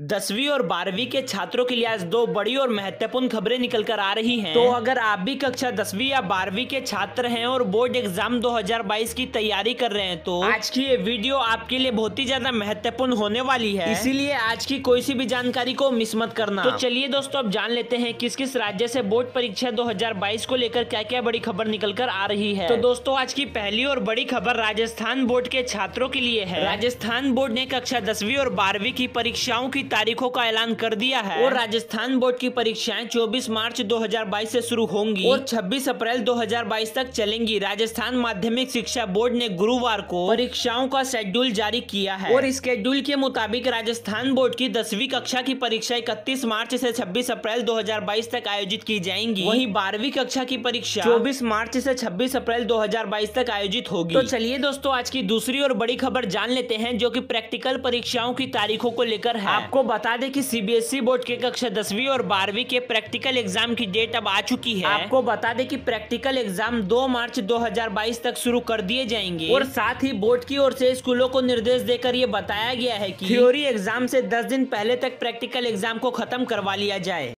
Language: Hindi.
दसवीं और बारहवीं के छात्रों के लिए आज दो बड़ी और महत्वपूर्ण खबरें निकल कर आ रही हैं। तो अगर आप भी कक्षा 10वीं या 12वीं के छात्र हैं और बोर्ड एग्जाम 2022 की तैयारी कर रहे हैं तो आज की ये वीडियो आपके लिए बहुत ही ज्यादा महत्वपूर्ण होने वाली है, इसीलिए आज की कोई सी भी जानकारी को मिस मत करना। तो चलिए दोस्तों, अब जान लेते हैं किस किस राज्य से बोर्ड परीक्षा 2022 को लेकर क्या क्या बड़ी खबर निकल कर आ रही है। तो दोस्तों, आज की पहली और बड़ी खबर राजस्थान बोर्ड के छात्रों के लिए है। राजस्थान बोर्ड ने कक्षा 10वीं और 12वीं की परीक्षाओं की तारीखों का ऐलान कर दिया है और राजस्थान बोर्ड की परीक्षाएं 24 मार्च 2022 से शुरू होंगी और 26 अप्रैल 2022 तक चलेंगी। राजस्थान माध्यमिक शिक्षा बोर्ड ने गुरुवार को परीक्षाओं का शेड्यूल जारी किया है और शेड्यूल के मुताबिक राजस्थान बोर्ड की 10वीं कक्षा की परीक्षा 31 मार्च से 26 अप्रैल 2022 तक आयोजित की जाएंगी। वहीं 12वीं कक्षा की परीक्षा 24 मार्च से 26 अप्रैल 2022 तक आयोजित होगी। तो चलिए दोस्तों, आज की दूसरी और बड़ी खबर जान लेते हैं जो कि प्रैक्टिकल परीक्षाओं की तारीखों को लेकर है। आपको बता दें कि CBSE बोर्ड के कक्षा 10वीं और 12वीं के प्रैक्टिकल एग्जाम की डेट अब आ चुकी है। आपको बता दें कि प्रैक्टिकल एग्जाम 2 मार्च 2022 तक शुरू कर दिए जाएंगे और साथ ही बोर्ड की ओर से स्कूलों को निर्देश देकर ये बताया गया है कि थ्योरी एग्जाम से 10 दिन पहले तक प्रैक्टिकल एग्जाम को खत्म करवा लिया जाए।